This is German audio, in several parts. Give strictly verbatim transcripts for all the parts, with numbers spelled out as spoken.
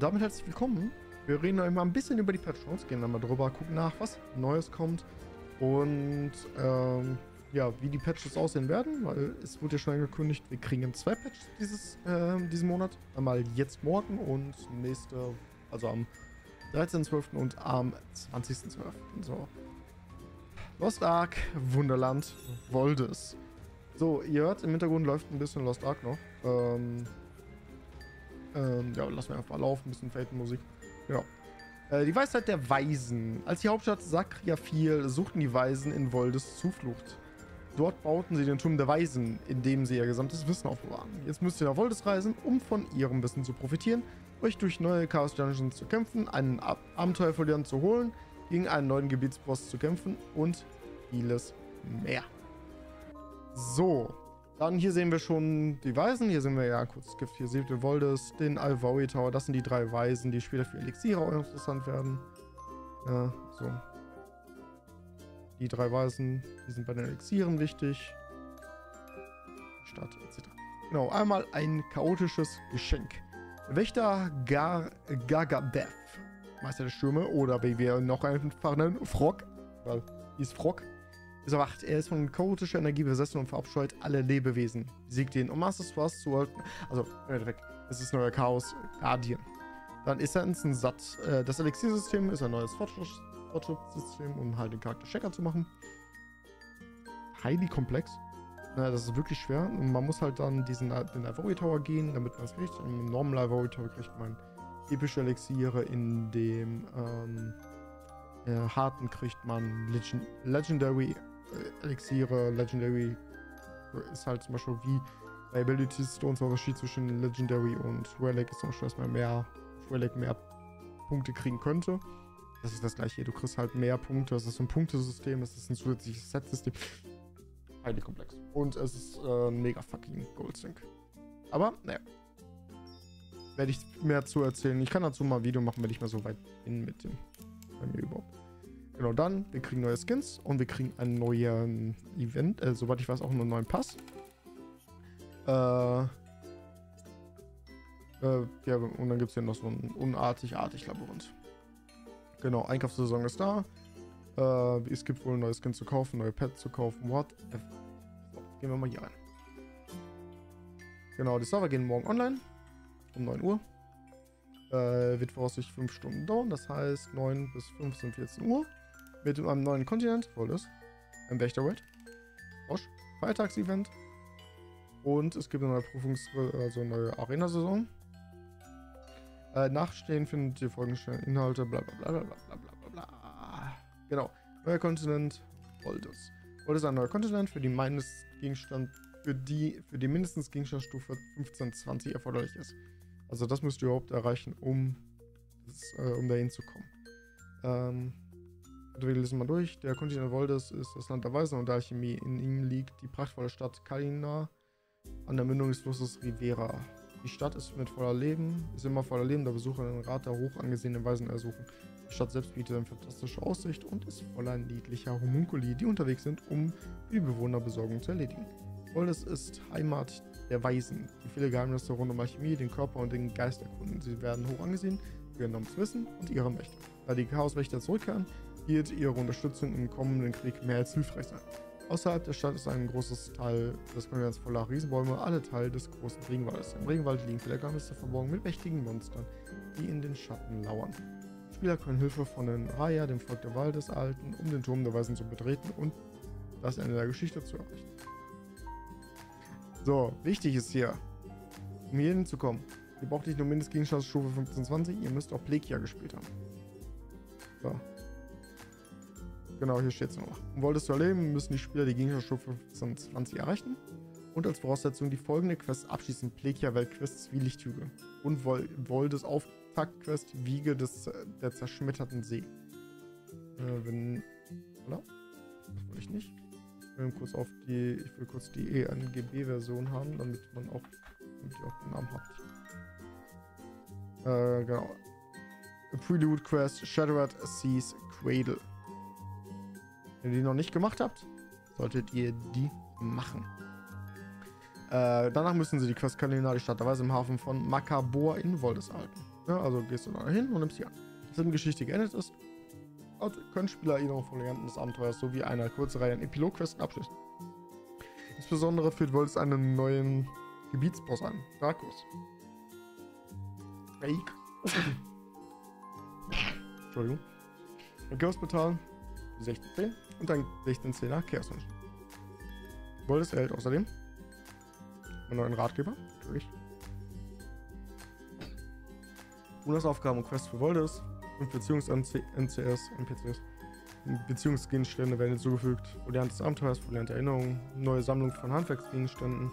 damit herzlich willkommen. Wir reden noch mal ein bisschen über die Patch-Chance, gehen dann mal drüber, gucken nach, was Neues kommt und ähm, ja, wie die Patches aussehen werden, weil es wurde ja schon angekündigt, wir kriegen zwei Patches dieses, äh, diesen Monat. Einmal jetzt morgen und nächste, also am dreizehnten zwölften und am zwanzigsten zwölften So. Lost Ark, Wunderland, Voldis. So, ihr hört, im Hintergrund läuft ein bisschen Lost Ark noch. Ähm, ähm, ja, lassen wir einfach mal laufen, ein bisschen Faden-Musik. Ja. Äh, die Weisheit der Weisen. Als die Hauptstadt Sakria fiel, suchten die Weisen in Voldis Zuflucht. Dort bauten sie den Turm der Weisen, in dem sie ihr gesamtes Wissen aufbewahren. Jetzt müsst ihr nach Voldis reisen, um von ihrem Wissen zu profitieren, euch durch neue Chaos-Dungeons zu kämpfen, einen Ab Abenteuer verlieren zu holen, gegen einen neuen Gebietsboss zu kämpfen und vieles mehr. So, dann hier sehen wir schon die Weisen. Hier sehen wir ja kurz, hier seht ihr Voldis, den Alvawi-Tower. Das sind die drei Weisen, die später für Elixiere auch interessant werden. Äh, so. Die drei Weisen, die sind bei den Elixieren wichtig. Stadt, et cetera. Genau, einmal ein chaotisches Geschenk. Wächter Gar Gargabev, Meister der Stürme, oder wie wir noch einfach nennen, Frog, weil die ist Frog, ist erwacht. Er ist von chaotischer Energie besessen und verabscheut alle Lebewesen. Besiegt ihn, um Master Swords zu halten. Also, weg. Es ist neuer Chaos Guardian. Dann ist er ins Satt. Das Elixier-System ist ein neues Fortschrittssystem, um halt den Charakter stärker zu machen. Highly komplex. Naja, das ist wirklich schwer. Und man muss halt dann diesen den Ivory-Tower gehen, damit man es kriegt. Im normalen Ivory-Tower kriegt man epische Elixiere, in dem ähm, äh, harten kriegt man Legend Legendary äh, Elixiere. Legendary ist halt zum Beispiel wie bei Ability Stones, der Unterschied zwischen Legendary und Relic ist zum Beispiel, dass man mehr Relic mehr Punkte kriegen könnte. Das ist das gleiche hier. Du kriegst halt mehr Punkte. Das ist ein Punktesystem, das ist ein zusätzliches Set-System. Heilig komplex. Und es ist äh, mega fucking Goldsync. Aber, naja. Werde ich mehr zu erzählen. Ich kann dazu mal ein Video machen, wenn ich mal so weit bin mit dem. Bei mir überhaupt. Genau, dann, wir kriegen neue Skins und wir kriegen einen neuen Event. Äh, soweit ich weiß, auch einen neuen Pass. Äh. Äh, ja, und dann gibt es hier noch so ein unartig-artig Labyrinth. Genau, Einkaufssaison ist da. Uh, es gibt wohl neue Skins zu kaufen, neue Pets zu kaufen, whatever. So, gehen wir mal hier rein. Genau, die Server gehen morgen online. Um neun Uhr. Uh, wird voraussichtlich fünf Stunden dauern, das heißt neun bis fünfzehn, vierzehn Uhr. Mit einem neuen Kontinent, Volus. Ein Wächterwelt. Bosch. Freitags-Event. Und es gibt eine neue Prüfungs-, also eine neue Arena-Saison. Uh, Nachstehen findet ihr folgende Inhalte, bla bla bla bla bla bla bla. Genau, neuer Kontinent, Voldis. Voldis ist ein neuer Kontinent, für die meines Gegenstand, für die, für die mindestens Gegenstandsstufe fünfzehn zwanzig erforderlich ist. Also das müsst ihr überhaupt erreichen, um, das, äh, um dahin zu kommen. Ähm, wir lesen mal durch. Der Kontinent Voldis ist das Land der Weisen und der Alchemie. In ihm liegt die prachtvolle Stadt Kalina an der Mündung des Flusses Rivera. Die Stadt ist mit voller Leben, ist immer voller Leben, da Besucher den Rat der hoch angesehenen Weisen ersuchen. Die Stadt selbst bietet eine fantastische Aussicht und ist voller niedlicher Homunkuli, die unterwegs sind, um die Bewohnerbesorgung zu erledigen. Voldis ist Heimat der Weisen, die viele Geheimnisse rund um Alchemie, den Körper und den Geist erkunden. Sie werden hoch angesehen für ihr enormes Wissen und ihre Mächte. Da die Chaoswächter zurückkehren, wird ihre Unterstützung im kommenden Krieg mehr als hilfreich sein. Außerhalb der Stadt ist ein großes Teil des Kontinents voller Riesenbäume, alle Teil des großen Regenwaldes. Im Regenwald liegen viele Geheimnisse verborgen mit mächtigen Monstern, die in den Schatten lauern. Die Spieler können Hilfe von den Raya, dem Volk der Wahl des Alten, um den Turm der Weisen zu betreten und das Ende der Geschichte zu erreichen. So, wichtig ist hier, um hier hinzukommen, ihr braucht nicht nur Mindestgegenstandsstufe fünfzehn zwanzig, ihr müsst auch Plekia gespielt haben. So. Genau, hier steht es noch. Um Voldis zu erleben, müssen die Spieler die Gegenstandsstufe fünfzehn zwanzig erreichen und als Voraussetzung die folgende Quest abschließen: Plekia-Weltquest Zwielichthügel und Voldis Auftaktquest Wiege des äh, der zerschmetterten See. Äh, wenn. Oder? Das wollte ich nicht. Ich will kurz, auf die, ich will kurz die E N G B-Version haben, damit man auch, damit ihr auch den Namen habt. Äh, genau. A Prelude Quest Shattered Seas Cradle. Wenn ihr die noch nicht gemacht habt, solltet ihr die machen. Äh, danach müssen sie die Quest Kalina, die Stadt der Weisen im Hafen von Makabor in Voldis halten. Ja, also gehst du da hin und nimmst die an. Dass die Geschichte geendet ist, können Spieler Erinnerungen von Legenden des Abenteuers sowie einer kurzen Reihe an Epilog-Questen abschließen. Insbesondere führt Volus einen neuen Gebietsboss an, Drakus. Fake. Entschuldigung. Ein Chaos-Portal sechzehn und ein sechzehn zehner Chaos-Mensch. Volus erhält außerdem einen neuen Ratgeber, natürlich. Bonusaufgaben und Quests für Volus. fünf Beziehungs-N C S, N P Cs. Beziehungsgegenstände werden hinzugefügt. Foliant des Abenteuers, foliante Erinnerungen. Neue Sammlung von Handwerksgegenständen.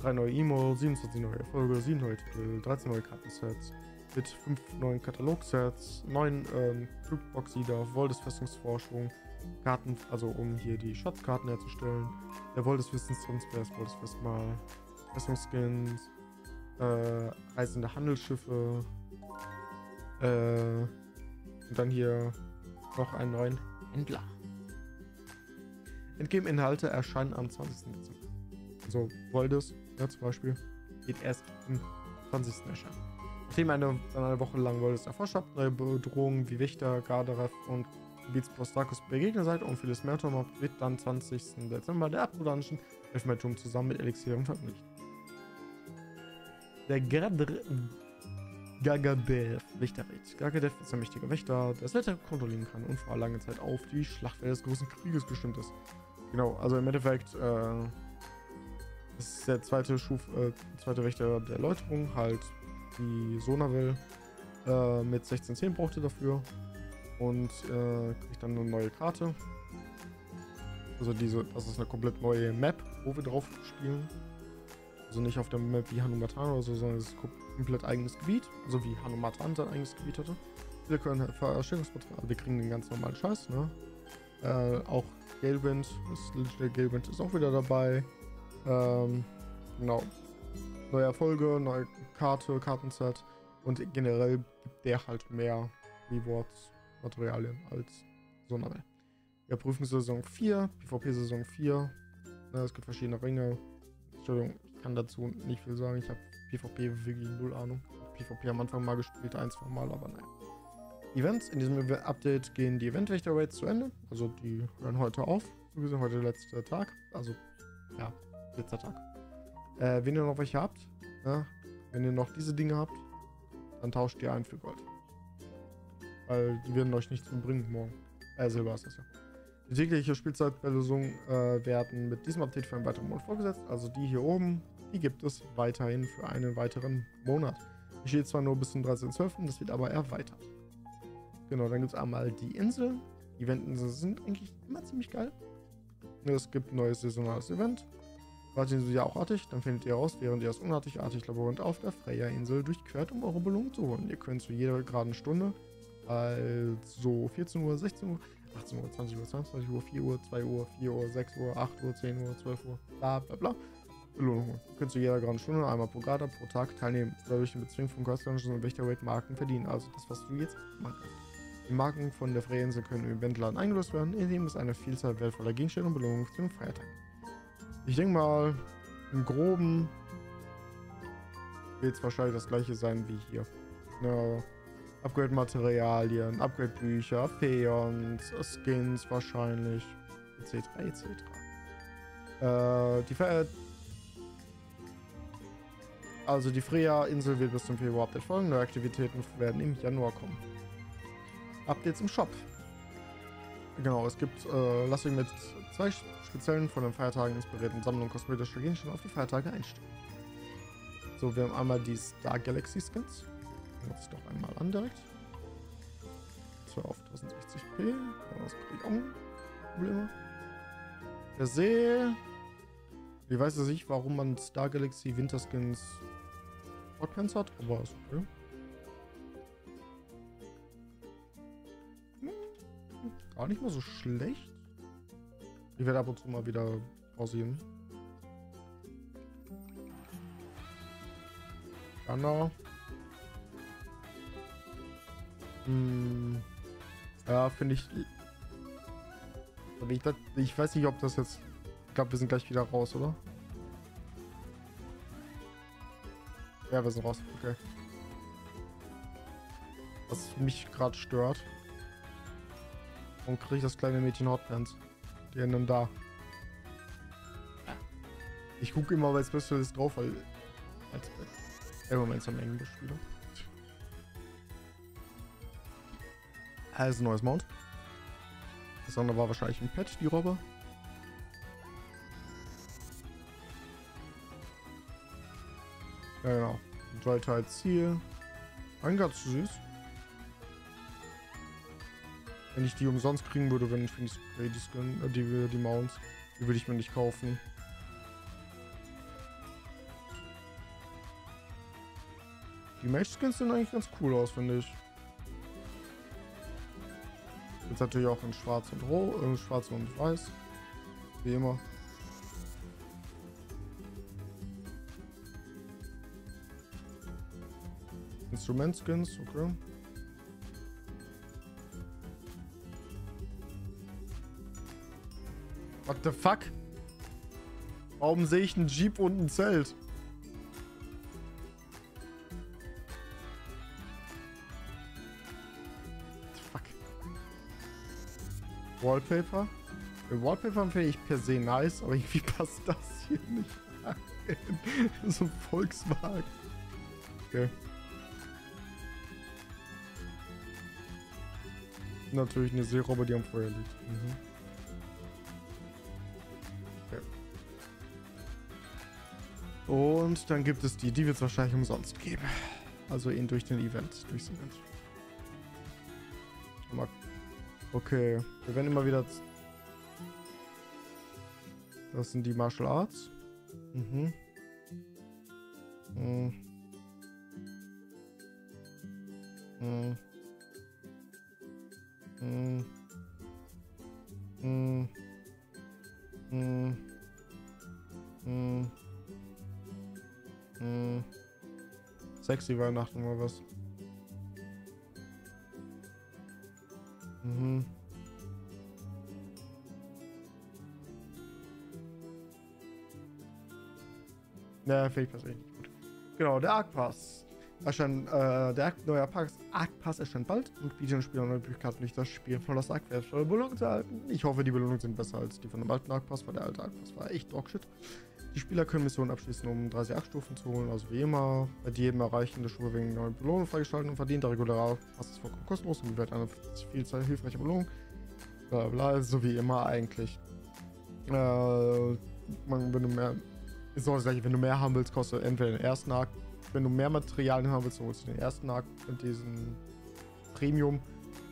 drei neue E-Mail, siebenundzwanzig neue Erfolge, sieben neue Titel, dreizehn neue Kartensets. Mit fünf neuen Katalogsets. neun ähm, Flugbox-Sieder, Voldes-Festungsforschung. Karten, also um hier die Schatzkarten herzustellen. Der Voldes-Wissenstransfers, Voldes-Festmahl. Festungsskins. Äh, reisende Handelsschiffe. Äh, und dann hier noch einen neuen Händler. Entgeben Inhalte erscheinen am zwanzigsten Dezember. Also Voldis, ja, zum Beispiel, geht erst am zwanzigsten erscheinen. Nachdem er eine, dann eine Woche lang Voldis erforscht habt, neue Bedrohungen wie Wächter, Gargabev und Gebietsboss Drakus begegnet seid und vieles mehr tun habt, wird dann zwanzigsten Dezember der Abrudanischen Elfenbeinturm zusammen mit Elixieren veröffentlicht. Der Gargabev Gargabev, Wächterrätsel. Gargabev ist ein mächtiger Wächter, der das Wetter kontrollieren kann und vor lange Zeit auf die Schlachtfelder des großen Krieges bestimmt ist. Genau, also im Endeffekt, äh, das ist der zweite Schuf, äh, zweite Wächter der Erläuterung, halt die Sonavel. Äh, mit sechzehn zehn braucht ihr dafür und äh, kriegt dann eine neue Karte. Also diese, das ist eine komplett neue Map, wo wir drauf spielen. Also nicht auf der Map wie Hanummatan oder so, sondern es ist komplett eigenes Gebiet, so also wie Hanummatan sein eigenes Gebiet hatte. Wir können Verstärkungsbetrag, also wir kriegen den ganz normalen Scheiß, ne? Äh, auch Galewind, der Galewind ist auch wieder dabei. Ähm, genau. Neue Erfolge, neue Karte, Kartenset und generell gibt der halt mehr Rewards, Materialien als so eine. Wir prüfen Saison vier, PvP Saison vier. Ne, es gibt verschiedene Ringe. Entschuldigung, ich kann dazu nicht viel sagen, ich habe PvP wirklich null Ahnung. PvP am Anfang mal gespielt, ein, zwei Mal, aber naja. Events, in diesem Update gehen die Eventwächter-Raids zu Ende, also die hören heute auf, wir sind heute letzter Tag, also ja, letzter Tag. Äh, wenn ihr noch welche habt, ne? Wenn ihr noch diese Dinge habt, dann tauscht ihr ein für Gold. Weil die werden euch nichts mehr bringen morgen. Äh, Silber ist das ja. Die tägliche Spielzeitbelösung äh, werden mit diesem Update für einen weiteren Monat vorgesetzt, also die hier oben, die gibt es weiterhin für einen weiteren Monat. Die steht zwar nur bis zum dreizehnten zwölften, das wird aber erweitert. Genau, dann gibt es einmal die Insel. Eventinseln sind eigentlich immer ziemlich geil. Es gibt ein neues saisonales Event. Wart ihr ja auch artig, dann findet ihr raus, während ihr das unartig-artig Labyrinth auf der Freya-Insel durchquert, um eure Belohnung zu holen. Ihr könnt zu jeder geraden Stunde, also vierzehn Uhr, sechzehn Uhr, achtzehn Uhr, zwanzig Uhr, zweiundzwanzig Uhr, vier Uhr, zwei Uhr, vier Uhr, sechs Uhr, acht Uhr, zehn Uhr, zwölf Uhr, bla bla bla. Belohnung holen. Ihr könnt zu jeder geraden Stunde einmal pro Garda pro Tag teilnehmen. Dadurch den Bezwingen von Quest-Launches und Wächter-Raid-Marken verdienen. Also das, was du jetzt machen kannst. Die Marken von der Freya-Insel können im Eventladen eingelöst werden, indem es eine Vielzahl wertvoller Gegenstände und Belohnungen zum Freitag. Ich denke mal, im Groben wird es wahrscheinlich das gleiche sein wie hier. Ja, Upgrade-Materialien, Upgrade-Bücher, Peons, Skins wahrscheinlich, et cetera et cetera. Äh, die Ver Also die Freya-Insel wird bis zum Februar-Update folgen. Neue Aktivitäten werden im Januar kommen. Updates im Shop. Genau, es gibt äh, lasst euch mit zwei speziellen von den Feiertagen inspirierten Sammlungen kosmetischer Gegenstände auf die Feiertage einstellen. So, wir haben einmal die Star Galaxy Skins. Schauen uns doch einmal an direkt. Zwar auf tausendsechzig p. Das kriege ich auch Probleme. Der See. Ich weiß jetzt nicht, warum man Star Galaxy Winterskins Hotpants hat, aber ist okay. Gar nicht mal so schlecht. Ich werde ab und zu mal wieder pausieren. Anna. Hm. Ja, finde ich... Ich weiß nicht, ob das jetzt... Ich glaube, wir sind gleich wieder raus, oder? Ja, wir sind raus. Okay. was mich gerade stört. Und kriege ich das kleine Mädchen Hotpants. Die ändern da. Ja. Ich gucke immer, weil Special ist drauf, weil... Als im Moment ist am Englisch wieder. Also ein neues Mount. Das andere war wahrscheinlich ein Patch, die Robbe. Ja, genau. Drei Teil Ziel. Ein ganz süß. Wenn ich die umsonst kriegen würde, wenn ich für die Spray die Skin, äh, die, die Mounts, die würde ich mir nicht kaufen. Die Mage-Skins sehen eigentlich ganz cool aus, finde ich. Jetzt natürlich auch in Schwarz und Rot, äh, Schwarz und Weiß. Wie immer. Instrument-Skins, okay. What the fuck? Warum sehe ich einen Jeep und ein Zelt? Fuck. Wallpaper? Den Wallpaper finde ich per se nice, aber irgendwie passt das hier nicht rein. So ein Volkswagen. Okay. Natürlich eine Seerobbe, die am Feuer liegt. Mhm. Und dann gibt es die, die wird es wahrscheinlich umsonst geben. Also eben durch den Event, durchs Event. Okay, wir werden immer wieder... Das sind die Martial Arts. Mhm. Mhm. Mhm. Mhm. Mhm. Mhm. Mhm. Sexy Weihnachten oder was? Mhm. Naja, vielleicht passt eh nicht gut. Genau, der Arcpass. Erscheint, äh, der neue Arcpass erscheint bald und bietet den Spielern neue Möglichkeiten, nicht das Spiel von Lost Ark wertvolle Belohnung zu erhalten. Ich hoffe, die Belohnungen sind besser als die von dem alten Arcpass, weil der alte Arcpass war echt Dogshit. Die Spieler können Missionen abschließen, um dreißig acht Stufen zu holen, also wie immer. Bei jedem erreichen der Stufe wegen neuen Belohnungen freigeschalten und verdient der reguläre Pass ist vollkommen kostenlos und gewährt eine Vielzahl hilfreicher Belohnungen. Blablabla, so wie immer eigentlich. Äh, man, wenn du mehr, ist auch das gleiche, wenn du mehr haben willst, kostet entweder den ersten Arc. Wenn du mehr Materialien haben willst, holst du den ersten Arc mit diesem Premium.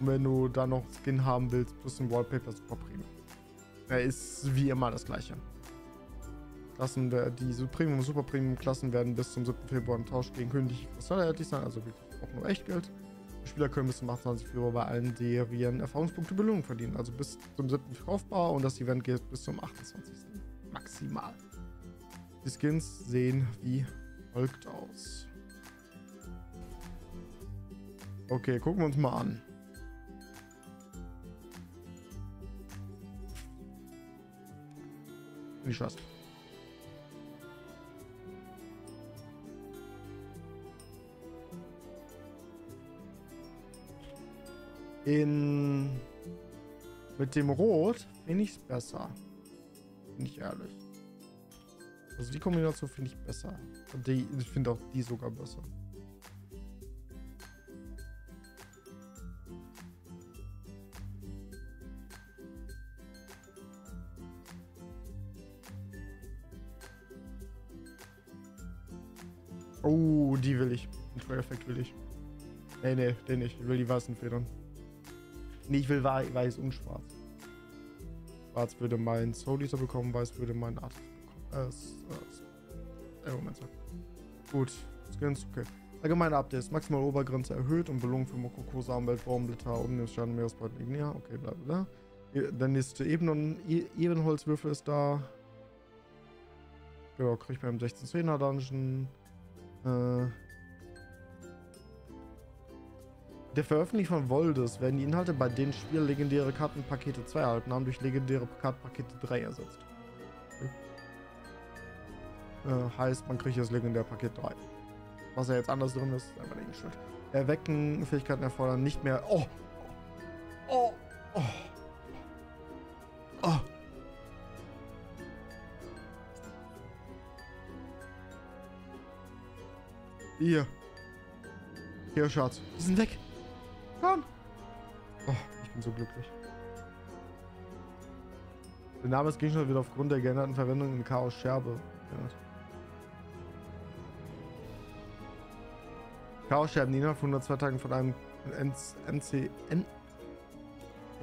Und wenn du dann noch Skin haben willst, plus ein Wallpaper Super Premium. Er ist wie immer das gleiche. Klassen, die Premium- und Super-Premium-Klassen werden bis zum siebten Februar im Tausch gegen künftige Kristalle erhältlich sein, also auch nur Echtgeld. Die Spieler können bis zum achtundzwanzigsten Februar bei allen Serien Erfahrungspunkte Belohnung verdienen, also bis zum siebten kaufbar und das Event geht bis zum achtundzwanzigsten maximal. Die Skins sehen wie folgt aus. Okay, gucken wir uns mal an. Wie schaffst du? In mit dem Rot finde ich es besser. Bin ich ehrlich. Also die Kombination finde ich besser. Und die, ich finde auch die sogar besser. Oh, die will ich. Den Trailer-Effekt will ich. Nee, nee, den nicht. Ich will die weißen Federn. Nee, ich will weiß und schwarz. Schwarz würde mein Soul Eater bekommen, weiß würde mein Artist bekommen. Äh, äh, Moment. Gut, Skins, okay. Allgemeine Updates. Maximal Obergrenze erhöht und Belohnung für Mokoko, Samenwelt, Baumblätter, Umnehmungsschaden, Meeresbeutel, Ignea. Okay, bla bla bla. Der nächste Eben Ebenholzwürfel ist da. Genau, krieg ich beim sechzehn Zehner Dungeon. Äh... Der Veröffentlichung von Voldis werden die Inhalte, bei denen Spieler legendäre Kartenpakete zwei erhalten haben, durch legendäre Kartenpakete drei ersetzt. Okay. Äh, heißt, man kriegt das legendäre Paket drei. Was ja jetzt anders drin ist, ist einfach eingestellt. Erwecken, Fähigkeiten erfordern, nicht mehr. Oh! Oh! Oh! Oh! Hier. Hier, Schatz. Die sind weg. Komm. Oh, ich bin so glücklich. Der Name des Gegenstands wird aufgrund der geänderten Verwendung in Chaos Scherbe geändert. Chaos Scherben, die innerhalb von hundertzwei Tagen von einem N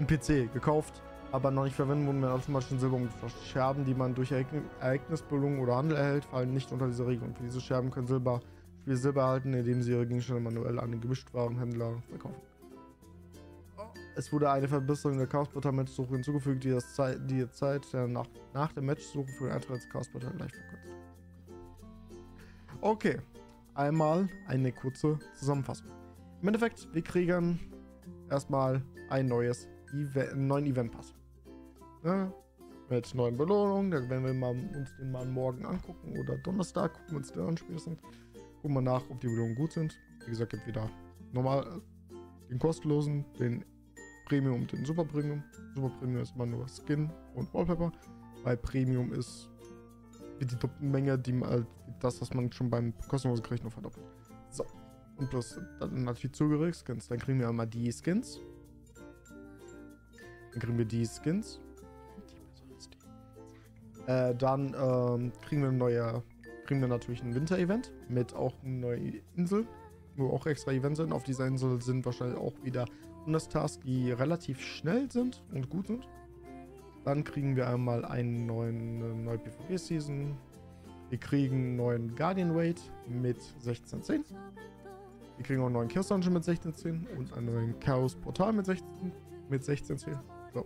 P C gekauft, aber noch nicht verwendet wurden, werden automatisch in Silber umgetauscht. Scherben, die man durch Ereignisbelohnung oder Handel erhält, fallen nicht unter diese Regelung. Für diese Scherben können Silber Spiel Silber erhalten, indem sie ihre Gegenstände manuell an den Gemischtwarenhändler verkaufen. Es wurde eine Verbesserung der Chaos-Portal-Matchsuche hinzugefügt, die das Zei die Zeit der nach, nach der Matchsuche für den Eintritt des Chaos-Portal leicht verkürzt. Okay, einmal eine kurze Zusammenfassung. Im Endeffekt, wir kriegen erstmal ein neues Event, einen neuen Eventpass. Ja, mit neuen Belohnungen, da werden wir mal, uns den mal morgen angucken oder Donnerstag gucken wir uns den an spätestens. Gucken wir nach, ob die Belohnungen gut sind. Wie gesagt, gibt wieder normal den kostenlosen, den Premium und den Super Premium. Super Premium ist immer nur Skin und Wallpaper. Bei Premium ist die Menge, die man, das, was man schon beim kostenlosen kriegt, nur verdoppelt. So. Und plus dann natürlich zugehörige Skins. Dann kriegen wir einmal die Skins. Dann kriegen wir die Skins. Äh, dann ähm, kriegen wir eine neue, kriegen wir natürlich ein Winter-Event mit auch eine neue Insel, wo auch extra Events sind. Auf dieser Insel sind wahrscheinlich auch wieder Stars, die relativ schnell sind und gut sind. Dann kriegen wir einmal einen neuen eine neue PvP-Season. Wir kriegen einen neuen Guardian Raid mit sechzehn zehn. Wir kriegen auch einen neuen Chaos Dungeon mit sechzehn zehn und einen neuen Chaos Portal mit sechzehn zehn. So.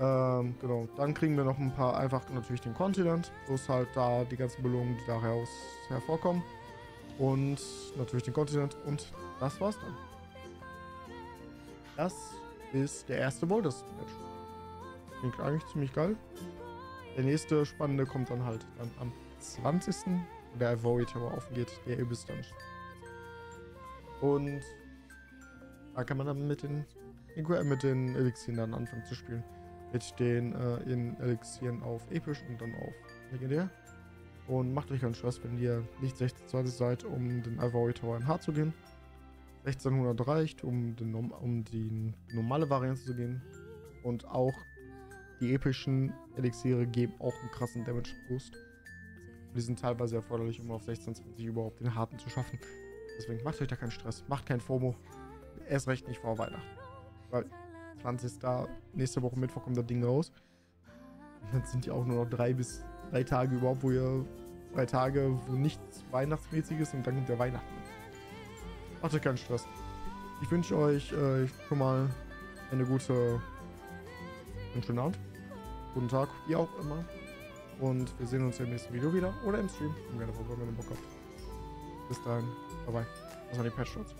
Ähm, genau. Dann kriegen wir noch ein paar, einfach natürlich den Kontinent, bloß halt da die ganzen Belohnungen, die daraus hervorkommen. Und natürlich den Kontinent und das war's dann. Das ist der erste Voldis-Patch. Klingt eigentlich ziemlich geil. Der nächste spannende kommt dann halt dann am zwanzigsten Wo der Ivory-Tower aufgeht, der Ibis Dungeon. Und da kann man dann mit den, mit den Elixieren dann anfangen zu spielen. Mit den äh, in Elixieren auf Episch und dann auf Legendär. Und macht euch keinen Stress, wenn ihr nicht sechzehn zwanzig seid, um den Ivory-Tower in Hard zu gehen. sechzehnhundert reicht, um, den, um die normale Variante zu gehen. Und auch die epischen Elixiere geben auch einen krassen Damage-Boost. Die sind teilweise erforderlich, um auf sechzehn zwanzig überhaupt den harten zu schaffen. Deswegen macht euch da keinen Stress, macht kein FOMO. Erst recht nicht vor Weihnachten. Weil zwanzigsten nächste Woche Mittwoch kommt das Ding raus. Und dann sind ja auch nur noch drei bis drei Tage überhaupt, wo ihr drei Tage, wo nichts Weihnachtsmäßiges und dann kommt der Weihnachten. Macht euch keinen Stress. Ich wünsche euch äh, schon mal eine gute, einen schönen Abend, guten Tag, ihr auch immer. Und wir sehen uns im nächsten Video wieder oder im Stream. Kommt gerne vorbei, wenn ihr Bock habt. Bis dahin, bye bye. Das war die Patch-Shots.